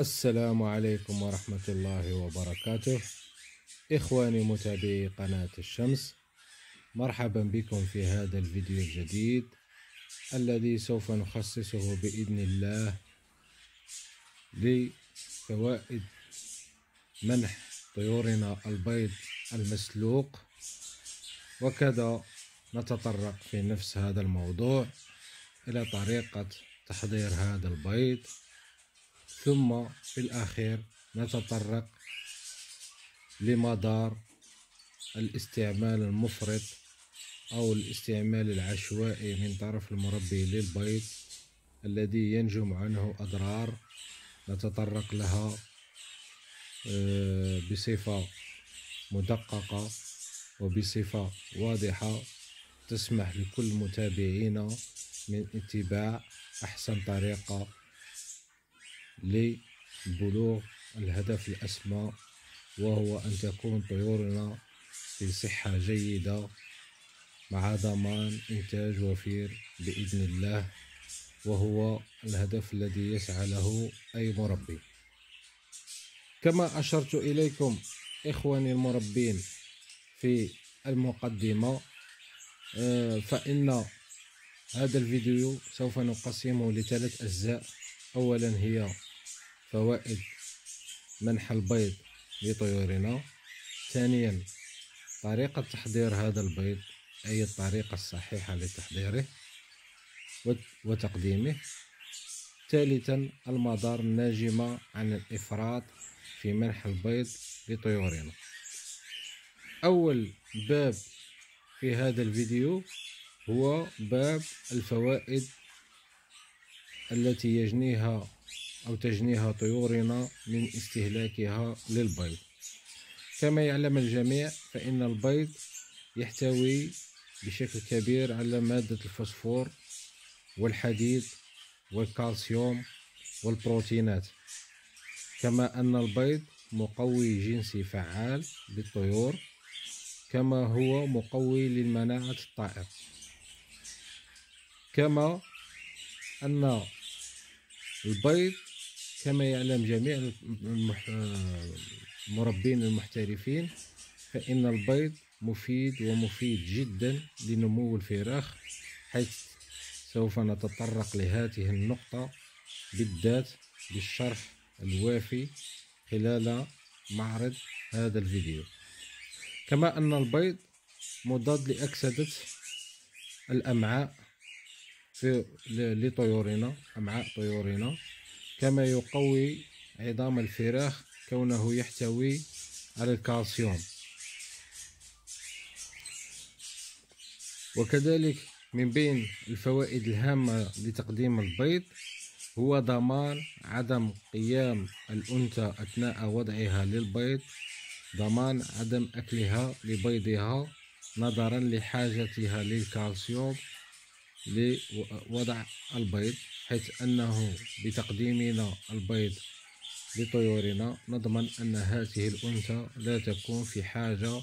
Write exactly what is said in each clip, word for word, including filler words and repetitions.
السلام عليكم ورحمة الله وبركاته. إخواني متابعي قناة الشمس، مرحبا بكم في هذا الفيديو الجديد الذي سوف نخصصه بإذن الله لفوائد منح طيورنا البيض المسلوق، وكذا نتطرق في نفس هذا الموضوع إلى طريقة تحضير هذا البيض، ثم في الأخير نتطرق لمدار الاستعمال المفرط أو الاستعمال العشوائي من طرف المربي للبيض الذي ينجم عنه أضرار نتطرق لها بصفة مدققة وبصفة واضحة تسمح لكل متابعينا من اتباع أحسن طريقة لبلوغ الهدف الأسمى، وهو أن تكون طيورنا في صحة جيدة مع ضمان إنتاج وفير بإذن الله، وهو الهدف الذي يسعى له أي مربي. كما أشرت إليكم إخواني المربين في المقدمة، فإن هذا الفيديو سوف نقسمه لثلاث أجزاء. أولا هي فوائد منح البيض لطيورنا، ثانيا طريقة تحضير هذا البيض أي الطريقة الصحيحة لتحضيره وتقديمه، ثالثا المدار الناجمة عن الإفراط في منح البيض لطيورنا. أول باب في هذا الفيديو هو باب الفوائد التي يجنيها أو تجنيها طيورنا من استهلاكها للبيض. كما يعلم الجميع فإن البيض يحتوي بشكل كبير على مادة الفوسفور والحديد والكالسيوم والبروتينات، كما أن البيض مقوي جنسي فعال للطيور، كما هو مقوي للمناعة الطائر، كما أن البيض كما يعلم جميع المربين المحترفين فإن البيض مفيد ومفيد جدا لنمو الفراخ، حيث سوف نتطرق لهذه النقطة بالذات بالشرح الوافي خلال معرض هذا الفيديو. كما أن البيض مضاد لأكسدة الأمعاء في لطيورنا أمعاء طيورنا، كما يقوي عظام الفراخ كونه يحتوي على الكالسيوم. وكذلك من بين الفوائد الهامة لتقديم البيض هو ضمان عدم قيام الأنثى أثناء وضعها للبيض، ضمان عدم أكلها لبيضها نظرا لحاجتها للكالسيوم لوضع البيض، حيث أنه بتقديمنا البيض لطيورنا نضمن أن هذه الأنثى لا تكون في حاجة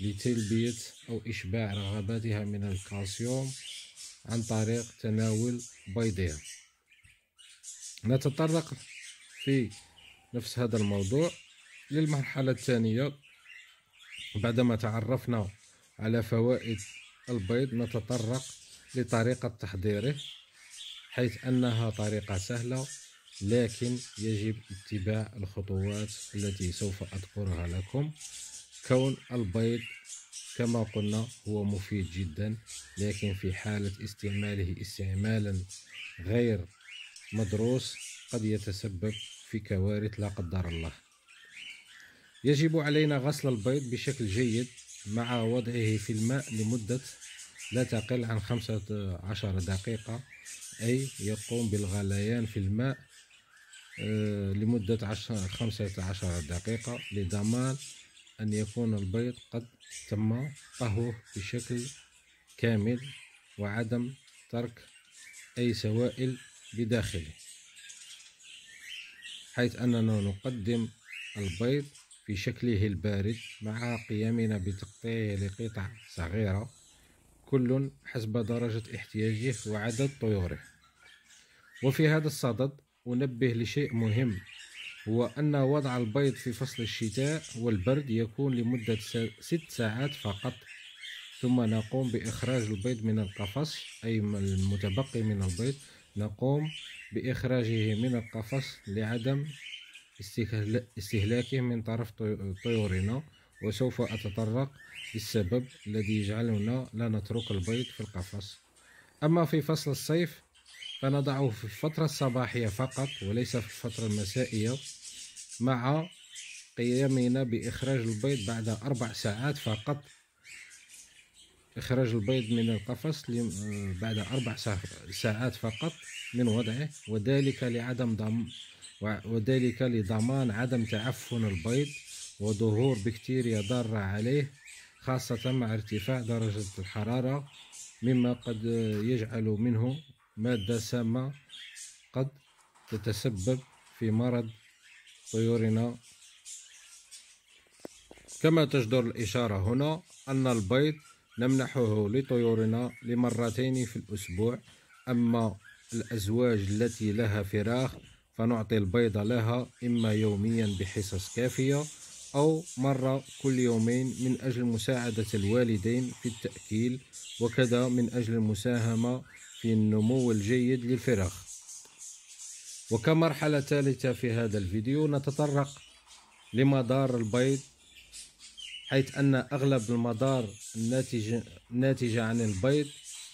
لتلبية أو إشباع رغباتها من الكالسيوم عن طريق تناول بيضها. نتطرق في نفس هذا الموضوع للمرحلة الثانية. بعدما تعرفنا على فوائد البيض نتطرق لطريقة تحضيره، حيث أنها طريقة سهلة، لكن يجب اتباع الخطوات التي سوف أذكرها لكم. كون البيض كما قلنا هو مفيد جدا، لكن في حالة استعماله استعمالا غير مدروس قد يتسبب في كوارث لا قدر الله. يجب علينا غسل البيض بشكل جيد مع وضعه في الماء لمدة لا تقل عن خمسة عشر دقيقة، أي يقوم بالغليان في الماء لمدة خمسة عشر دقيقة لضمان أن يكون البيض قد تم طهوه بشكل كامل وعدم ترك أي سوائل بداخله، حيث أننا نقدم البيض في شكله البارد مع قيامنا بتقطيعه لقطع صغيرة كل حسب درجة احتياجه وعدد طيوره. وفي هذا الصدد أنبه لشيء مهم، هو أن وضع البيض في فصل الشتاء والبرد يكون لمدة ست ساعات فقط، ثم نقوم بإخراج البيض من القفص، أي المتبقي من البيض نقوم بإخراجه من القفص لعدم استهلاكه من طرف طيورنا، وسوف أتطرق للسبب الذي يجعلنا لا نترك البيض في القفص. أما في فصل الصيف فنضعه في الفترة الصباحية فقط وليس في الفترة المسائية، مع قيامنا بإخراج البيض بعد أربع ساعات فقط. إخراج البيض من القفص بعد أربع ساعات فقط من وضعه، وذلك لعدم ضم وذلك لضمان عدم تعفن البيض وظهور بكتيريا ضارة عليه، خاصة مع ارتفاع درجة الحرارة، مما قد يجعل منه مادة سامة قد تتسبب في مرض طيورنا. كما تجدر الإشارة هنا أن البيض نمنحه لطيورنا لمرتين في الأسبوع، أما الأزواج التي لها فراخ فنعطي البيض لها إما يوميا بحصص كافية أو مرة كل يومين من أجل مساعدة الوالدين في التأكيل، وكذا من أجل المساهمة في النمو الجيد للفراخ. وكمرحلة ثالثة في هذا الفيديو نتطرق لمدار البيض، حيث أن أغلب المدار الناتج الناتجة عن البيض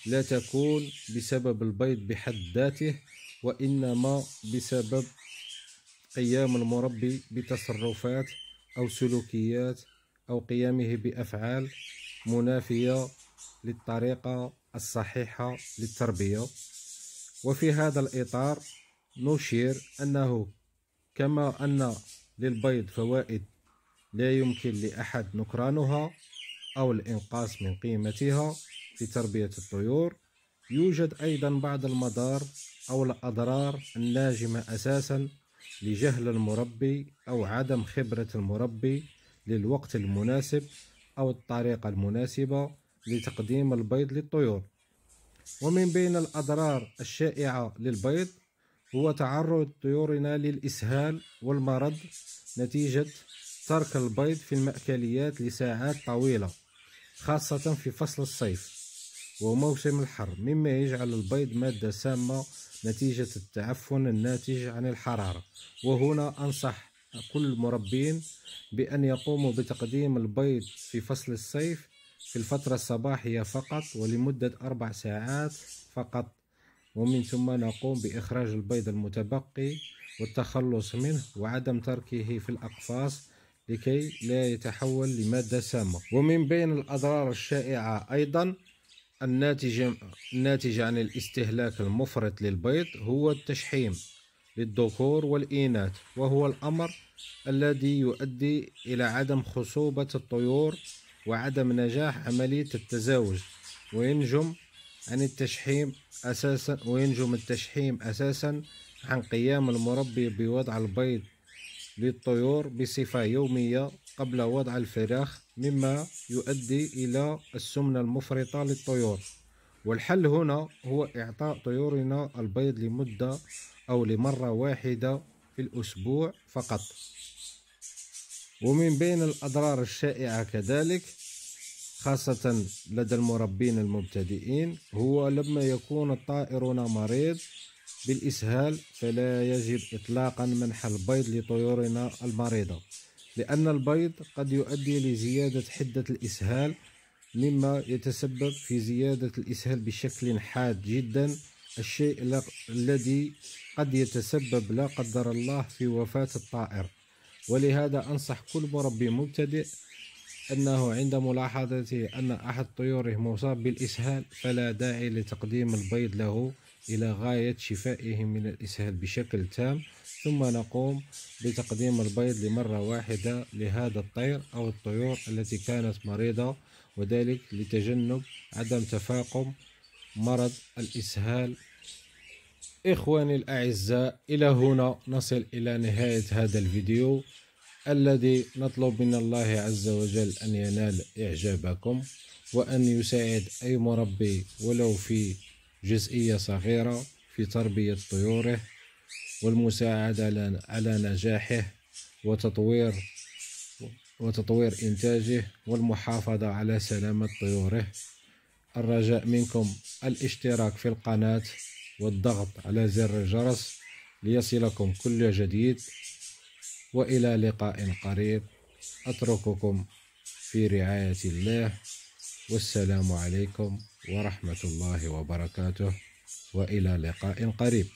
لا تكون بسبب البيض بحد ذاته، وإنما بسبب قيام المربي بتصرفات أو سلوكيات أو قيامه بأفعال منافية للطريقة الصحيحة للتربية. وفي هذا الإطار نشير أنه كما أن للبيض فوائد لا يمكن لأحد نكرانها أو الإنقاص من قيمتها في تربية الطيور، يوجد أيضا بعض المضار أو الأضرار الناجمة أساسا لجهل المربي أو عدم خبرة المربي للوقت المناسب أو الطريقة المناسبة لتقديم البيض للطيور. ومن بين الأضرار الشائعة للبيض هو تعرض طيورنا للإسهال والمرض نتيجة ترك البيض في المأكليات لساعات طويلة، خاصة في فصل الصيف وموسم الحر، مما يجعل البيض مادة سامة نتيجة التعفن الناتج عن الحرارة. وهنا أنصح كل المربين بأن يقوموا بتقديم البيض في فصل الصيف في الفترة الصباحية فقط ولمدة أربع ساعات فقط، ومن ثم نقوم بإخراج البيض المتبقي والتخلص منه وعدم تركه في الأقفاص لكي لا يتحول لمادة سامة. ومن بين الأضرار الشائعة أيضا الناتجة الناتجة عن الاستهلاك المفرط للبيض هو التشحيم للذكور والإناث، وهو الأمر الذي يؤدي إلى عدم خصوبة الطيور وعدم نجاح عملية التزاوج، وينجم عن التشحيم أساسا وينجم التشحيم أساسا عن قيام المربي بوضع البيض للطيور بصفة يومية قبل وضع الفراخ، مما يؤدي إلى السمنة المفرطة للطيور. والحل هنا هو إعطاء طيورنا البيض لمدة أو لمرة واحدة في الأسبوع فقط. ومن بين الأضرار الشائعة كذلك خاصة لدى المربين المبتدئين هو لما يكون طائرنا مريض بالإسهال فلا يجب إطلاقا منح البيض لطيورنا المريضة، لأن البيض قد يؤدي لزيادة حدة الإسهال، مما يتسبب في زيادة الإسهال بشكل حاد جدا، الشيء الذي قد يتسبب لا قدر الله في وفاة الطائر. ولهذا أنصح كل مربي مبتدئ أنه عند ملاحظته أن أحد طيوره مصاب بالإسهال فلا داعي لتقديم البيض له إلى غاية شفائه من الإسهال بشكل تام، ثم نقوم بتقديم البيض لمرة واحدة لهذا الطير أو الطيور التي كانت مريضة، وذلك لتجنب عدم تفاقم مرض الإسهال. إخواني الأعزاء، إلى هنا نصل إلى نهاية هذا الفيديو الذي نطلب من الله عز وجل أن ينال إعجابكم، وأن يساعد أي مربي ولو في جزئية صغيرة في تربية طيوره. والمساعدة على نجاحه وتطوير وتطوير إنتاجه والمحافظة على سلامة طيوره. الرجاء منكم الاشتراك في القناة والضغط على زر الجرس ليصلكم كل جديد، وإلى لقاء قريب. أترككم في رعاية الله، والسلام عليكم ورحمة الله وبركاته، وإلى لقاء قريب.